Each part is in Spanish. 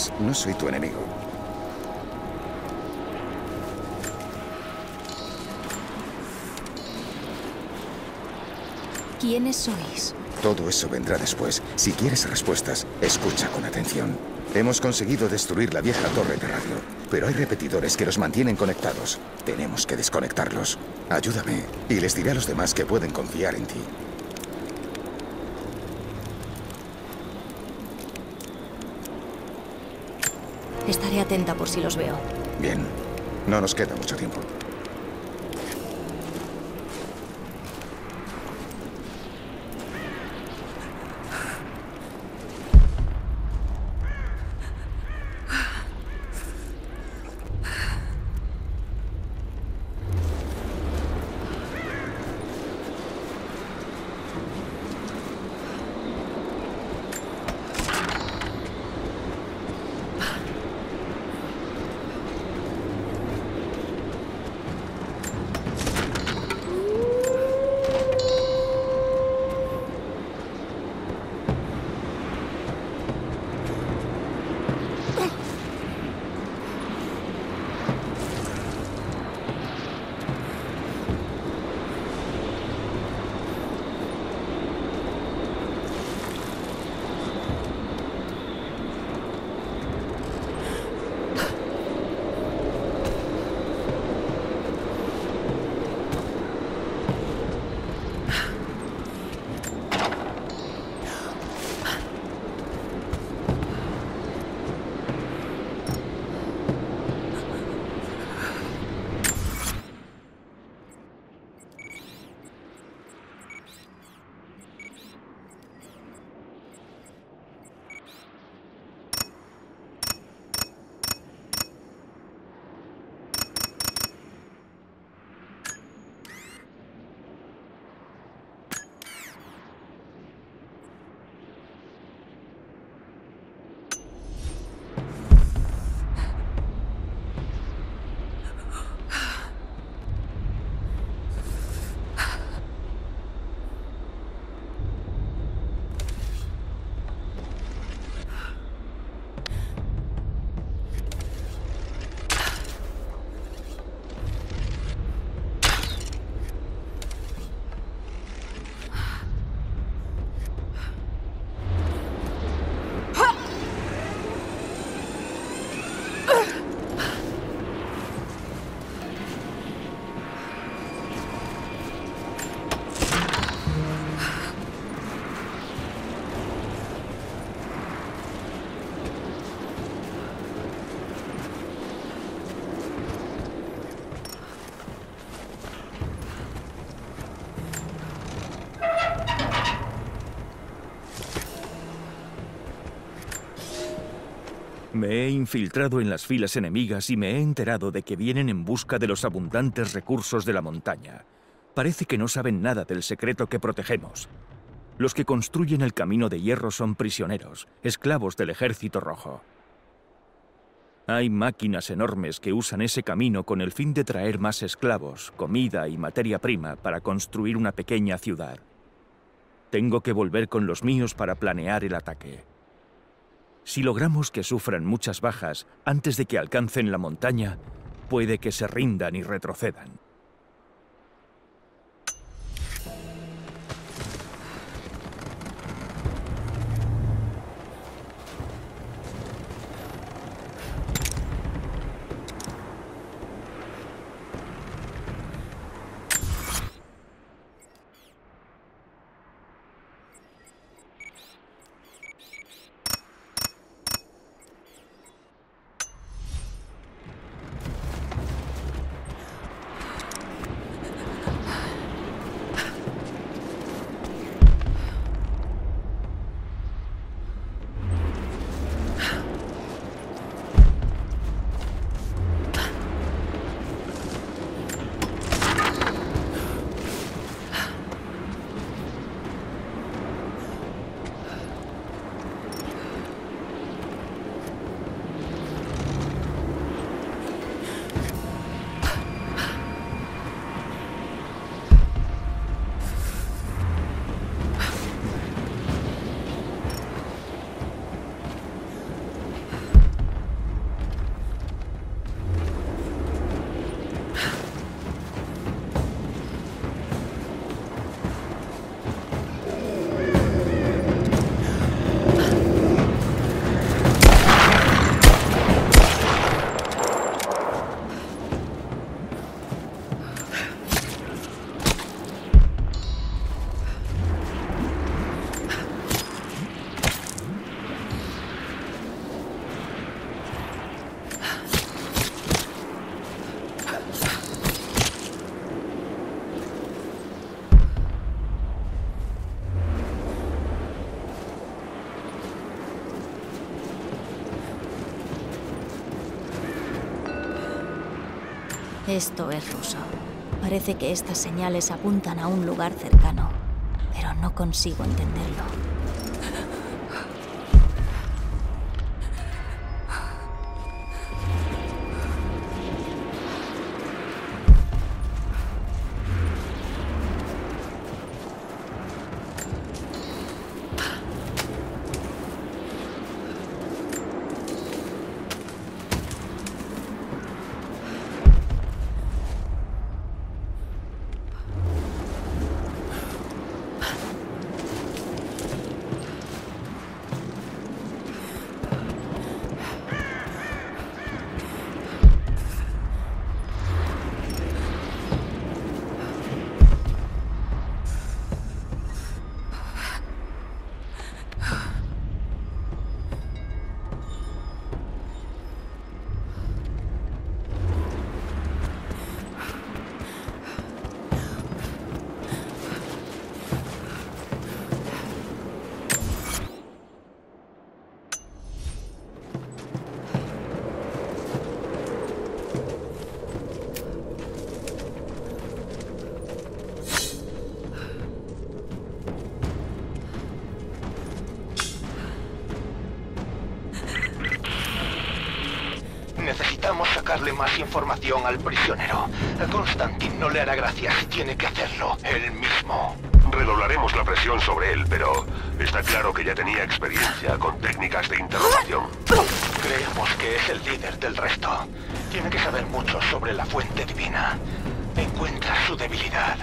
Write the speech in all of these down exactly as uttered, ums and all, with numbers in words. preocupes, no soy tu enemigo. ¿Quiénes sois? Todo eso vendrá después. Si quieres respuestas, escucha con atención. Hemos conseguido destruir la vieja torre de radio, pero hay repetidores que los mantienen conectados. Tenemos que desconectarlos. Ayúdame y les diré a los demás que pueden confiar en ti. Estaré atenta por si los veo. Bien. No nos queda mucho tiempo. Me he infiltrado en las filas enemigas y me he enterado de que vienen en busca de los abundantes recursos de la montaña. Parece que no saben nada del secreto que protegemos. Los que construyen el camino de hierro son prisioneros, esclavos del Ejército Rojo. Hay máquinas enormes que usan ese camino con el fin de traer más esclavos, comida y materia prima para construir una pequeña ciudad. Tengo que volver con los míos para planear el ataque. Si logramos que sufran muchas bajas antes de que alcancen la montaña, puede que se rindan y retrocedan. Esto es ruso. Parece que estas señales apuntan a un lugar cercano, pero no consigo entenderlo. Darle más información al prisionero. A Constantin no le hará gracia si tiene que hacerlo él mismo. Redoblaremos la presión sobre él, pero está claro que ya tenía experiencia con técnicas de interrogación. Creemos que es el líder del resto. Tiene que saber mucho sobre la Fuente Divina. Encuentra su debilidad.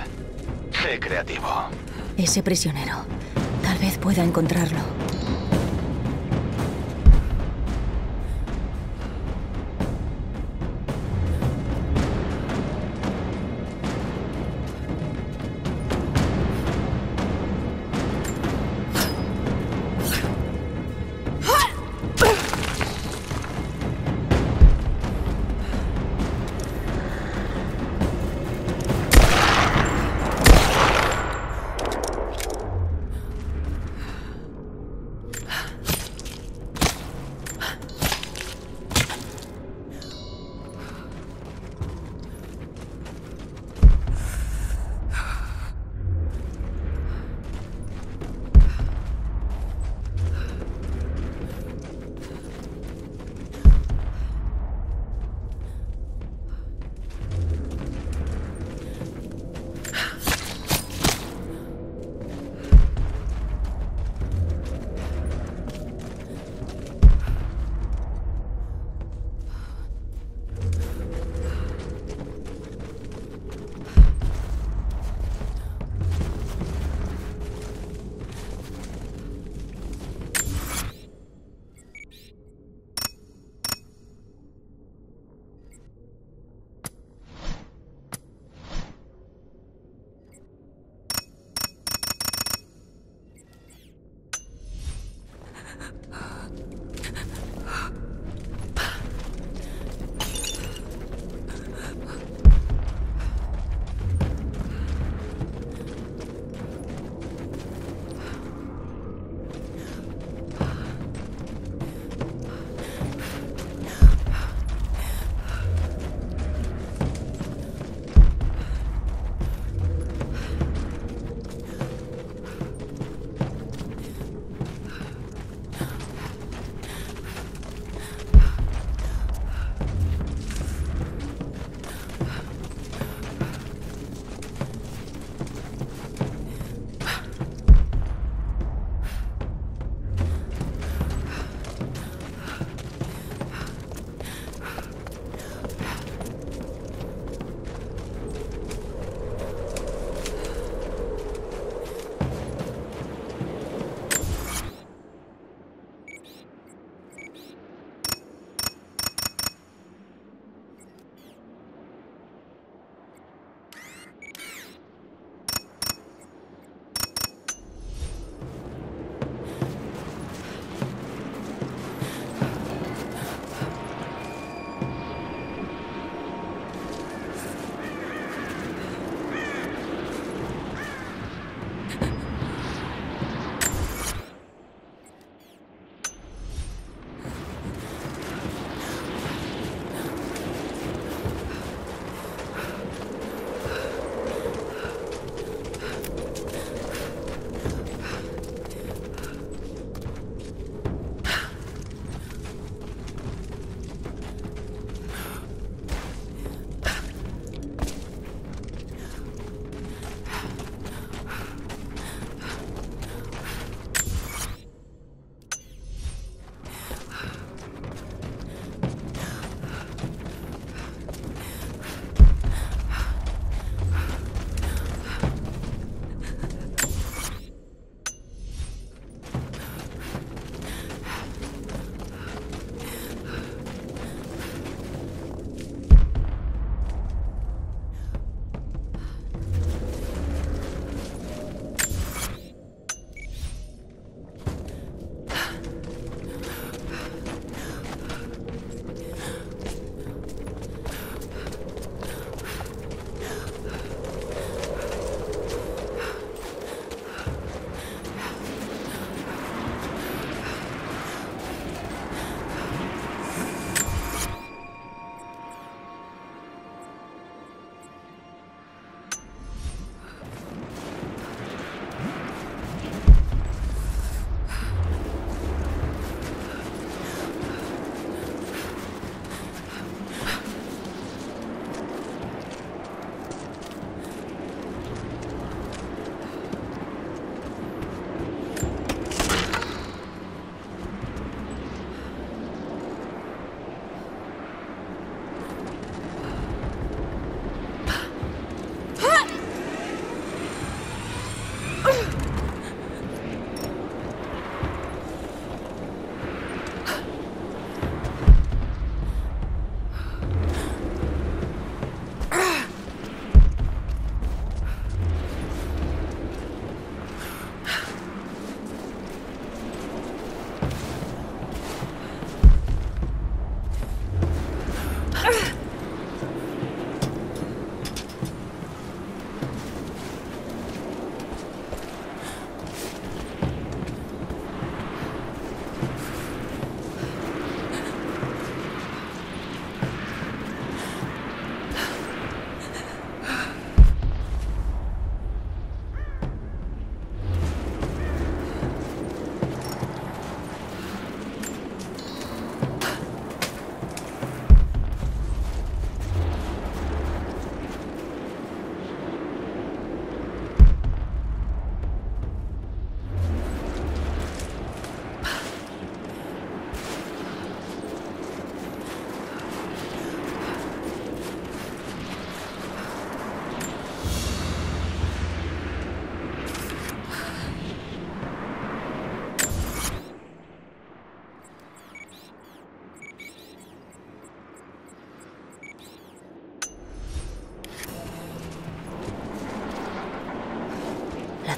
Sé creativo. Ese prisionero, tal vez pueda encontrarlo.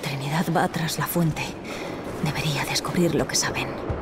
Trinidad va tras la fuente. Debería descubrir lo que saben.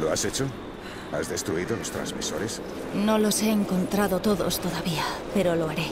¿Lo has hecho? ¿Has destruido los transmisores? No los he encontrado todos todavía, pero lo haré.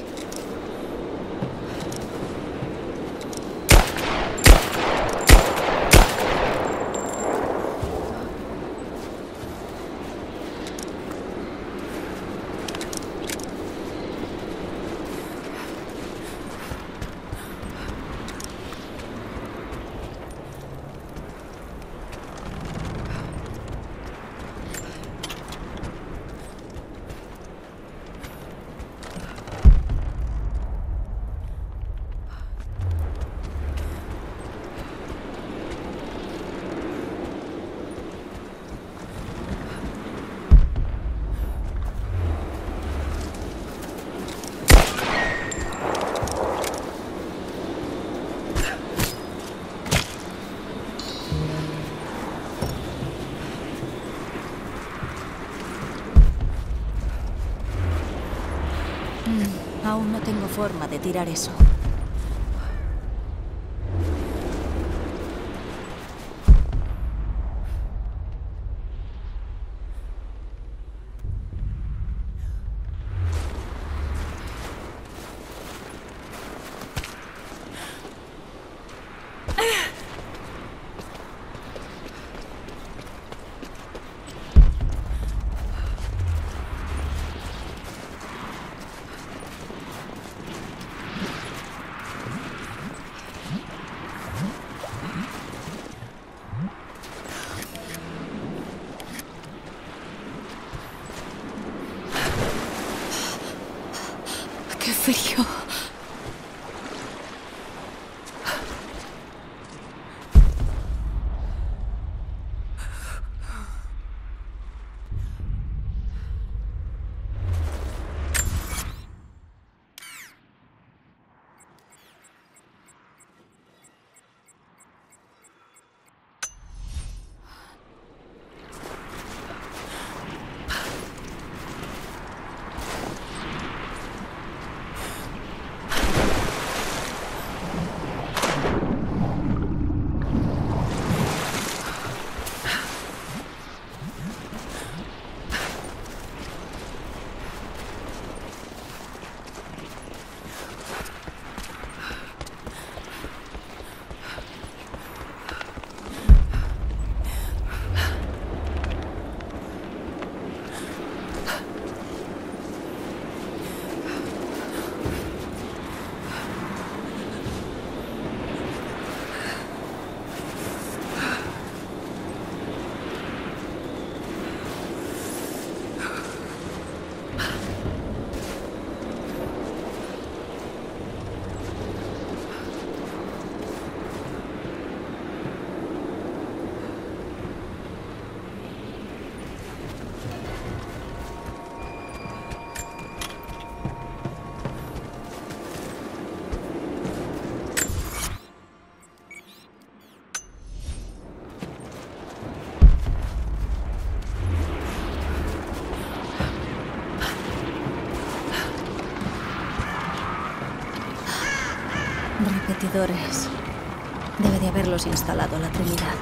Aún no tengo forma de tirar eso. Frío. Debe de haberlos instalado la Trinidad.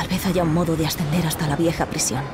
Tal vez haya un modo de ascender hasta la vieja prisión.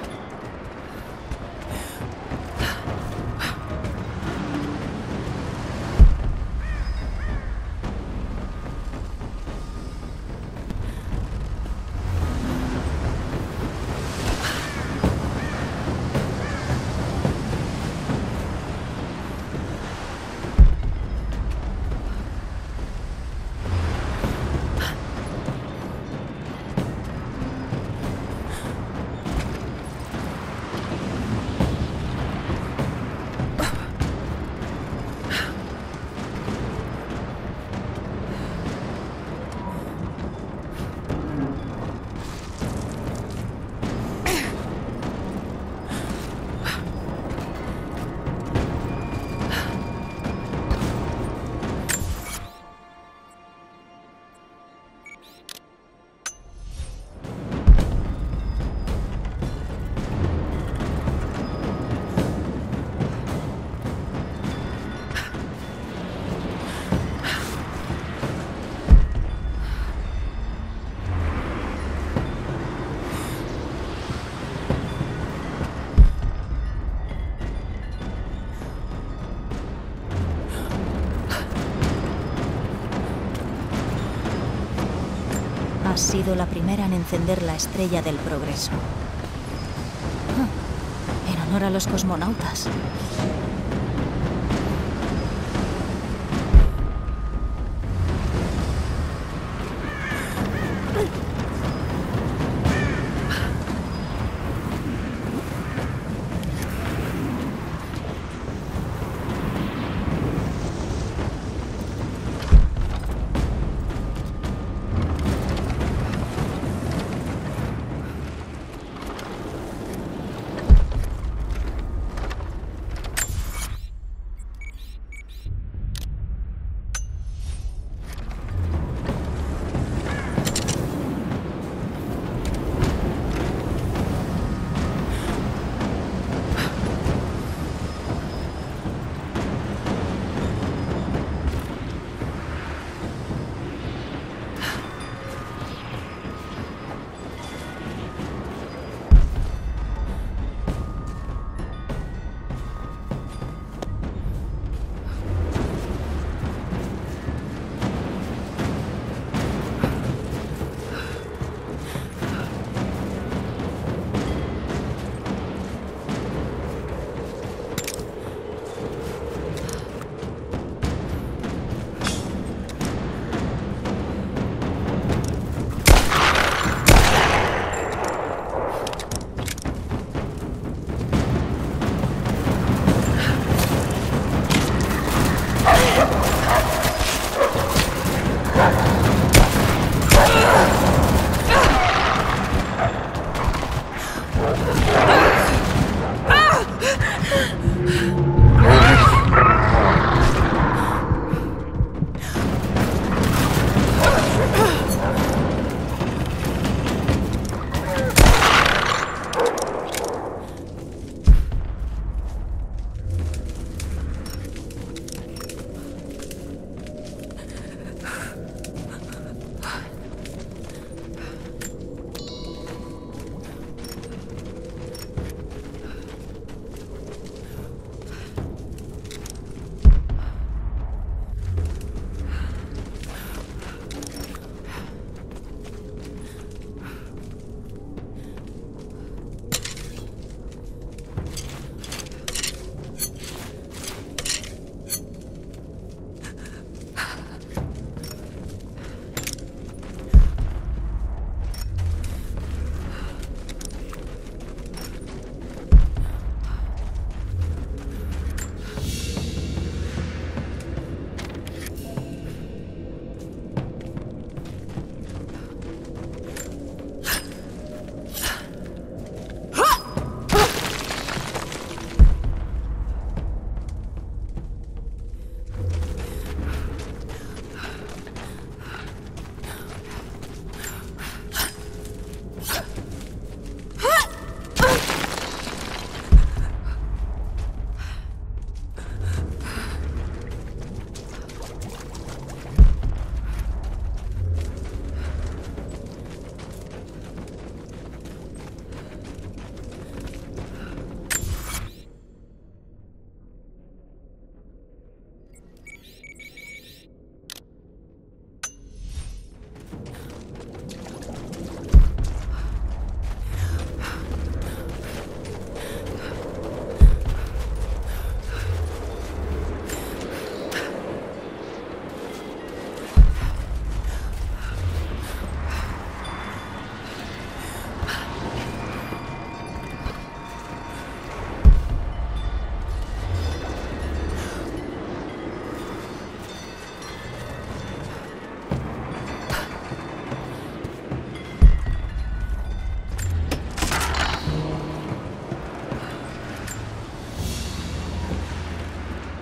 Ha sido la primera en encender la estrella del progreso. Ah, en honor a los cosmonautas.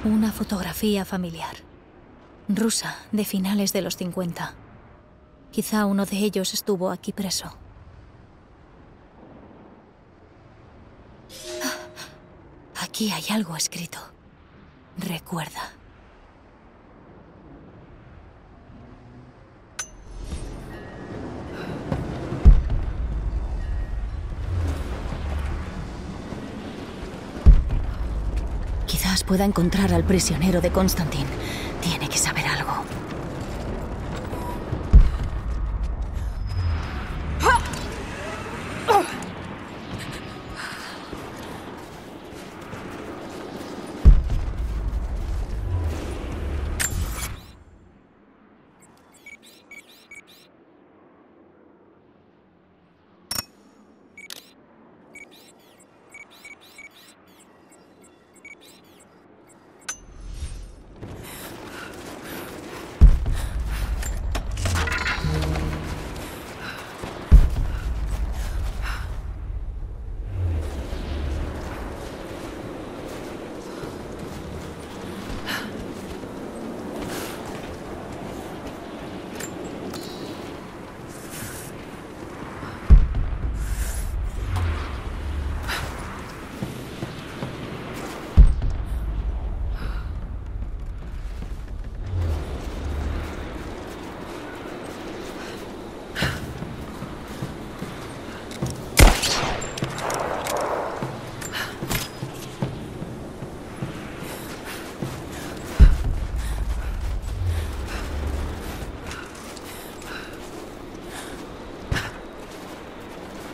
Una fotografía familiar. Rusa, de finales de los cincuenta. Quizá uno de ellos estuvo aquí preso. Aquí hay algo escrito. Recuerda. Quizás pueda encontrar al prisionero de Constantin. Tiene que saber algo.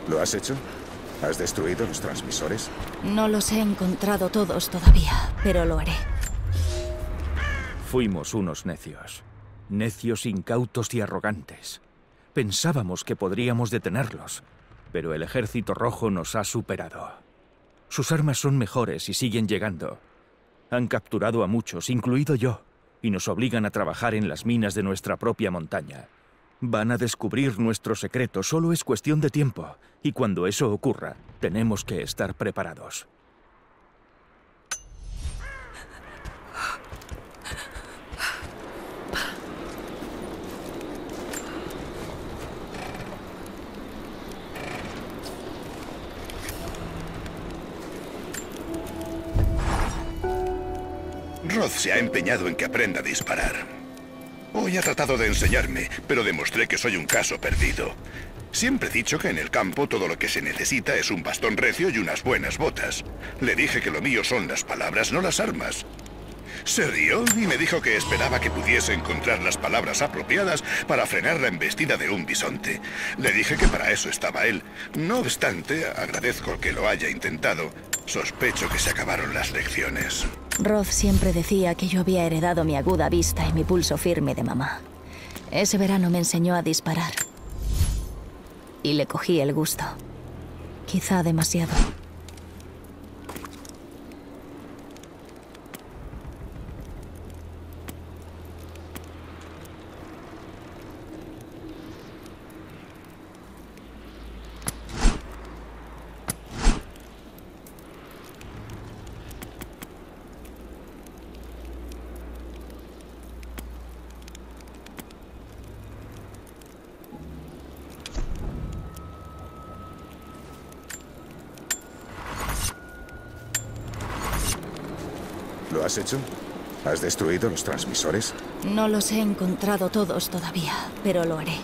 ¿Lo has hecho? ¿Has destruido los transmisores? No los he encontrado todos todavía, pero lo haré. Fuimos unos necios. Necios, incautos y arrogantes. Pensábamos que podríamos detenerlos, pero el Ejército Rojo nos ha superado. Sus armas son mejores y siguen llegando. Han capturado a muchos, incluido yo, y nos obligan a trabajar en las minas de nuestra propia montaña. Van a descubrir nuestro secreto, solo es cuestión de tiempo. Y cuando eso ocurra, tenemos que estar preparados. Roth se ha empeñado en que aprenda a disparar. Hoy ha tratado de enseñarme, pero demostré que soy un caso perdido. Siempre he dicho que en el campo todo lo que se necesita es un bastón recio y unas buenas botas. Le dije que lo mío son las palabras, no las armas. Se rió y me dijo que esperaba que pudiese encontrar las palabras apropiadas para frenar la embestida de un bisonte. Le dije que para eso estaba él. No obstante, agradezco que lo haya intentado. Sospecho que se acabaron las lecciones. Roth siempre decía que yo había heredado mi aguda vista y mi pulso firme de mamá. Ese verano me enseñó a disparar. Y le cogí el gusto. Quizá demasiado. ¿Lo has hecho? ¿Has destruido los transmisores? No los he encontrado todos todavía, pero lo haré.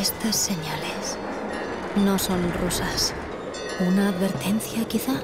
Estas señales no son rusas. ¿Una advertencia, quizá?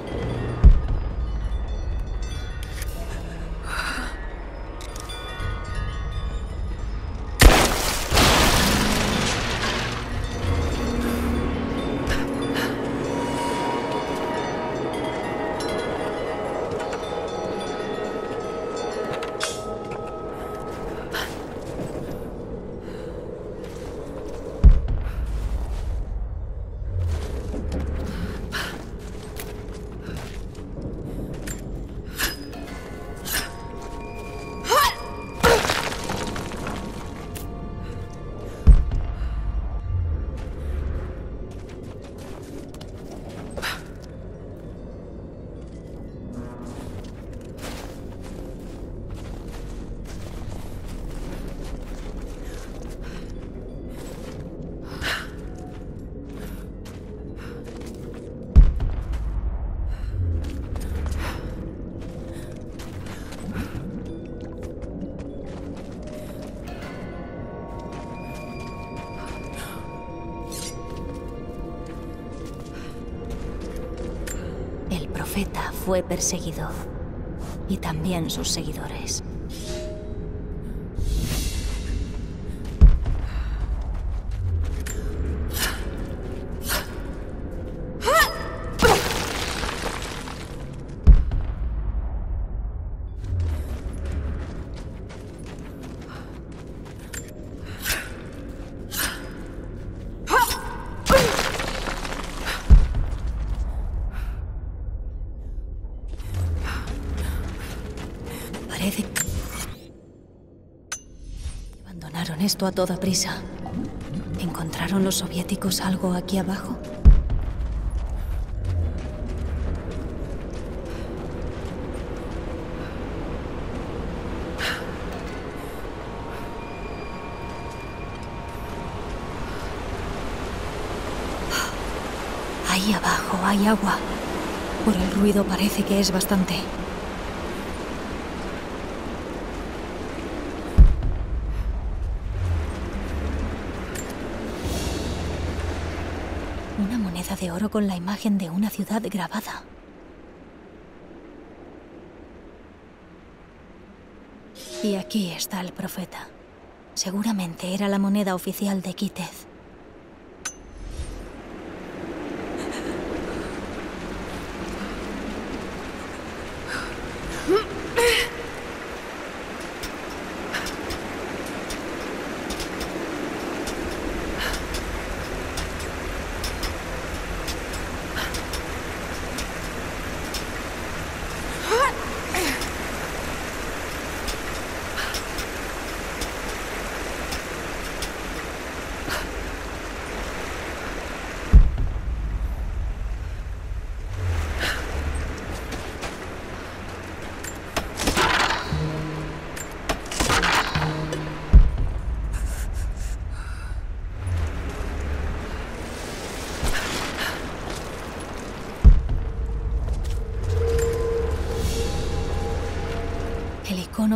Fue perseguido, y también sus seguidores. Esto a toda prisa. ¿Encontraron los soviéticos algo aquí abajo? Ahí abajo hay agua. Por el ruido parece que es bastante. De oro con la imagen de una ciudad grabada. Y aquí está el profeta. Seguramente era la moneda oficial de Kitez.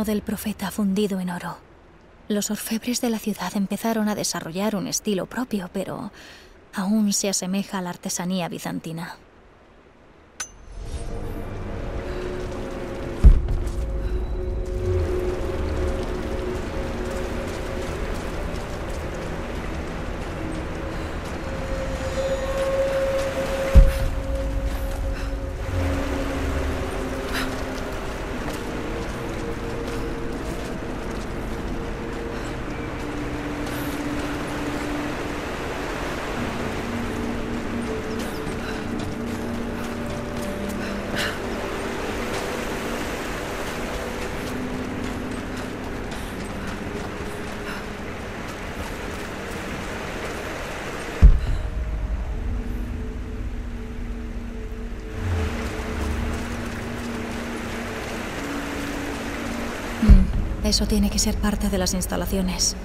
Del profeta fundido en oro. Los orfebres de la ciudad empezaron a desarrollar un estilo propio, pero aún se asemeja a la artesanía bizantina. Eso tiene que ser parte de las instalaciones.